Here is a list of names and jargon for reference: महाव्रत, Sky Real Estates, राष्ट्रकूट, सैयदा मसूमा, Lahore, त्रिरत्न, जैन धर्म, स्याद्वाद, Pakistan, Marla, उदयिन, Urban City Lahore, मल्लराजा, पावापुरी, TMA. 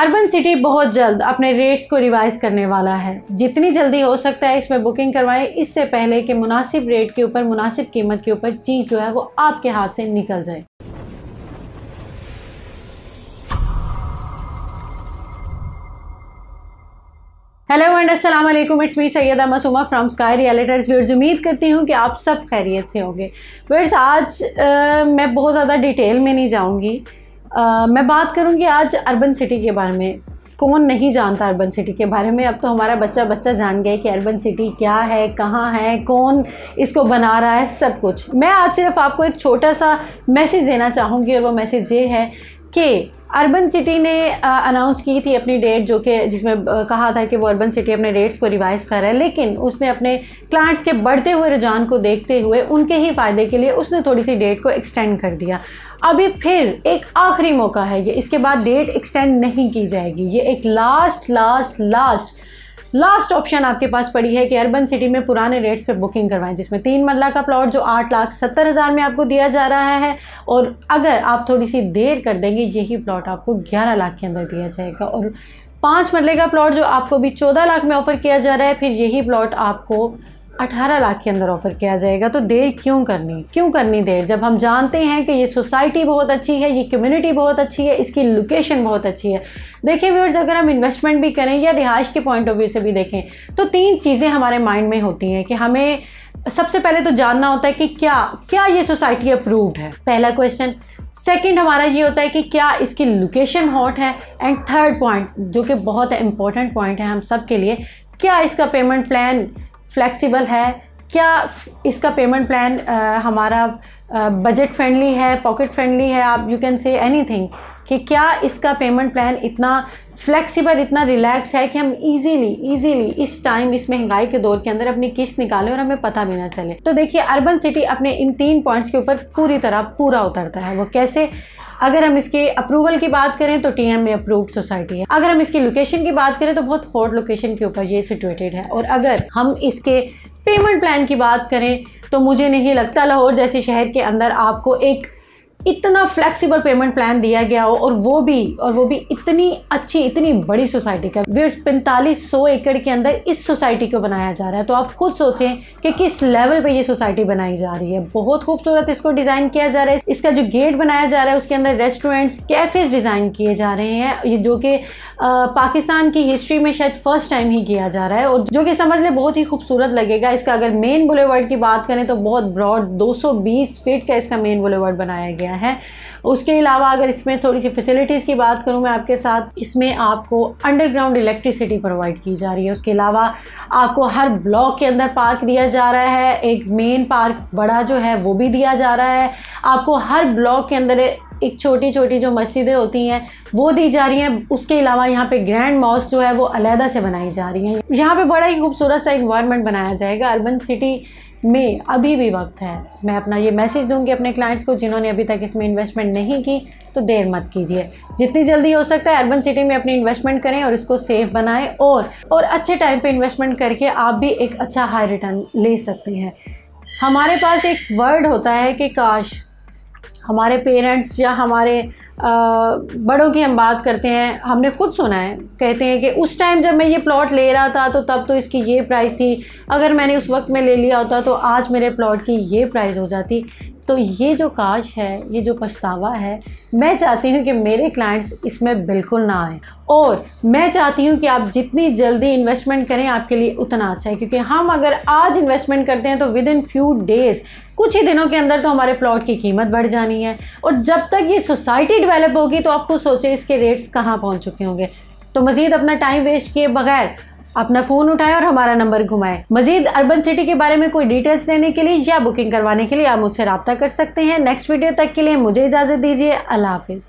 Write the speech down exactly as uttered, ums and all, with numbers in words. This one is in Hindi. अर्बन सिटी बहुत जल्द अपने रेट्स को रिवाइज करने वाला है। जितनी जल्दी हो सकता है इसमें बुकिंग करवाएं, इससे पहले कि मुनासिब रेट के ऊपर मुनासिब कीमत के ऊपर चीज़ जो है वो आपके हाथ से निकल जाए। हेलो एंड अस्सलाम वालेकुम, it's me सैयदा मसूमा from sky real estates. Viewers, उम्मीद करती हूँ कि आप सब खैरियत से होंगे। व्यूअर्स, आज आ, मैं बहुत ज़्यादा डिटेल में नहीं जाऊँगी। मैं बात करूँगी आज अर्बन सिटी के बारे में। कौन नहीं जानता अर्बन सिटी के बारे में? अब तो हमारा बच्चा बच्चा जान गया है कि अर्बन सिटी क्या है, कहाँ है, कौन इसको बना रहा है, सब कुछ। मैं आज सिर्फ आपको एक छोटा सा मैसेज देना चाहूँगी और वो मैसेज ये है कि अर्बन सिटी ने अनाउंस की थी अपनी डेट, जो कि जिसमें कहा था कि वो अर्बन सिटी अपने रेट्स को रिवाइज़ कर रहा है, लेकिन उसने अपने क्लाइंट्स के बढ़ते हुए रुझान को देखते हुए उनके ही फ़ायदे के लिए उसने थोड़ी सी डेट को एक्सटेंड कर दिया। अभी फिर एक आखिरी मौका है ये, इसके बाद डेट एक्सटेंड नहीं की जाएगी। ये एक last last last last option आपके पास पड़ी है कि अर्बन सिटी में पुराने रेट्स पे बुकिंग करवाएं, जिसमें तीन मरला का प्लॉट जो आठ लाख सत्तर हज़ार में आपको दिया जा रहा है, और अगर आप थोड़ी सी देर कर देंगे यही प्लॉट आपको ग्यारह लाख के अंदर दिया जाएगा। और पाँच मरले का प्लॉट जो आपको भी चौदह लाख में ऑफ़र किया जा रहा है, फिर यही प्लॉट आपको अठारह लाख के अंदर ऑफ़र किया जाएगा। तो देर क्यों करनी क्यों करनी देर, जब हम जानते हैं कि ये सोसाइटी बहुत अच्छी है, ये कम्युनिटी बहुत अच्छी है, इसकी लोकेशन बहुत अच्छी है। देखिए व्यूअर्स, अगर हम इन्वेस्टमेंट भी करें या रिहाइश के पॉइंट ऑफ व्यू से भी देखें तो तीन चीज़ें हमारे माइंड में होती हैं कि हमें सबसे पहले तो जानना होता है कि क्या क्या ये सोसाइटी अप्रूव्ड है, पहला क्वेश्चन। सेकेंड हमारा ये होता है कि क्या इसकी लोकेशन हॉट है, एंड थर्ड पॉइंट जो कि बहुत इंपॉर्टेंट पॉइंट है हम सब के लिए, क्या इसका पेमेंट प्लान फ्लेक्सिबल है, क्या इसका पेमेंट प्लान हमारा बजट फ्रेंडली है, पॉकेट फ्रेंडली है, आप यू कैन से एनीथिंग कि क्या इसका पेमेंट प्लान इतना फ्लेक्सिबल, इतना रिलैक्स है कि हम इजीली इजीली इस टाइम, इस महंगाई के दौर के अंदर अपनी किस्त निकालें और हमें पता भी ना चले। तो देखिए, अर्बन सिटी अपने इन तीन पॉइंट्स के ऊपर पूरी तरह पूरा उतरता है। वो कैसे? अगर हम इसके अप्रूवल की बात करें तो T M A approved society है। अगर हम इसकी लोकेशन की बात करें तो बहुत हॉट लोकेशन के ऊपर ये सिचुएटेड है। और अगर हम इसके पेमेंट प्लान की बात करें तो मुझे नहीं लगता लाहौर जैसे शहर के अंदर आपको एक इतना फ्लेक्सिबल पेमेंट प्लान दिया गया हो, और वो भी और वो भी इतनी अच्छी, इतनी बड़ी सोसाइटी का। व्यूअर्स, पैंतालीस सौ एकड़ के अंदर इस सोसाइटी को बनाया जा रहा है। तो आप खुद सोचें कि किस लेवल पे ये सोसाइटी बनाई जा रही है। बहुत खूबसूरत इसको डिज़ाइन किया जा रहा है। इसका जो गेट बनाया जा रहा है उसके अंदर रेस्टोरेंट्स, कैफ़ेज़ डिज़ाइन किए जा रहे हैं, जो कि पाकिस्तान की हिस्ट्री में शायद फ़र्स्ट टाइम ही किया जा रहा है, और जो कि समझ लें बहुत ही खूबसूरत लगेगा। इसका अगर मेन बुलेवर्ड की बात करें तो बहुत ब्रॉड दो सौ बीस फीट का इसका मेन बुलेवर्ड बनाया गया है। उसके अलावा अगर इसमें थोड़ी सी फैसिलिटीज़ की बात करूं मैं आपके साथ, इसमें आपको अंडरग्राउंड इलेक्ट्रिसिटी प्रोवाइड की जा रही है। उसके अलावा आपको हर ब्लॉक के अंदर पार्क दिया जा रहा है, एक मेन पार्क बड़ा जो है वो भी दिया जा रहा है। आपको हर ब्लॉक के अंदर एक छोटी छोटी जो मस्जिदें होती हैं वो दी जा रही हैं। उसके अलावा यहाँ पे ग्रैंड मॉस्क जो है वो अलहदा से बनाई जा रही है। यहाँ पे बड़ा ही खूबसूरत सा इन्वायरमेंट बनाया जाएगा। अर्बन सिटी में अभी भी वक्त है। मैं अपना ये मैसेज दूंगी अपने क्लाइंट्स को जिन्होंने अभी तक इसमें इन्वेस्टमेंट नहीं की, तो देर मत कीजिए। जितनी जल्दी हो सकता है अर्बन सिटी में अपनी इन्वेस्टमेंट करें और इसको सेफ बनाएं, और और अच्छे टाइम पे इन्वेस्टमेंट करके आप भी एक अच्छा हाई रिटर्न ले सकते हैं। हमारे पास एक वर्ड होता है कि काश, हमारे पेरेंट्स या हमारे आ, बड़ों की हम बात करते हैं, हमने खुद सुना है, कहते हैं कि उस टाइम जब मैं ये प्लॉट ले रहा था तो तब तो इसकी ये प्राइस थी, अगर मैंने उस वक्त में ले लिया होता तो आज मेरे प्लॉट की ये प्राइस हो जाती। तो ये जो काश है, ये जो पछतावा है, मैं चाहती हूँ कि मेरे क्लाइंट्स इसमें बिल्कुल ना आए, और मैं चाहती हूँ कि आप जितनी जल्दी इन्वेस्टमेंट करें आपके लिए उतना अच्छा है। क्योंकि हम अगर आज इन्वेस्टमेंट करते हैं तो विद इन फ्यू डेज़, कुछ ही दिनों के अंदर तो हमारे प्लॉट की कीमत बढ़ जानी है, और जब तक ये सोसाइटी डेवलप होगी तो आप खुद सोचें इसके रेट्स कहाँ पहुँच चुके होंगे। तो मज़ीद अपना टाइम वेस्ट किए बगैर अपना फ़ोन उठाएं और हमारा नंबर घुमाएं। मज़ीद अर्बन सिटी के बारे में कोई डिटेल्स लेने के लिए या बुकिंग करवाने के लिए आप मुझसे रब्ता कर सकते हैं। नेक्स्ट वीडियो तक के लिए मुझे इजाज़त दीजिए। अल्लाह हाफ़िज़।